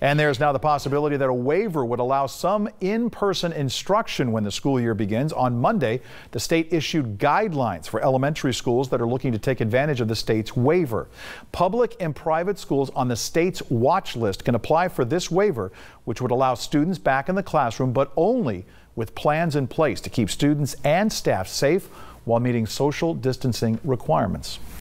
And there's now the possibility that a waiver would allow some in-person instruction when the school year begins. On Monday, the state issued guidelines for elementary schools that are looking to take advantage of the state's waiver. Public and private schools on the state's watch list can apply for this waiver, which would allow students back in the classroom, but only with plans in place to keep students and staff safe while meeting social distancing requirements.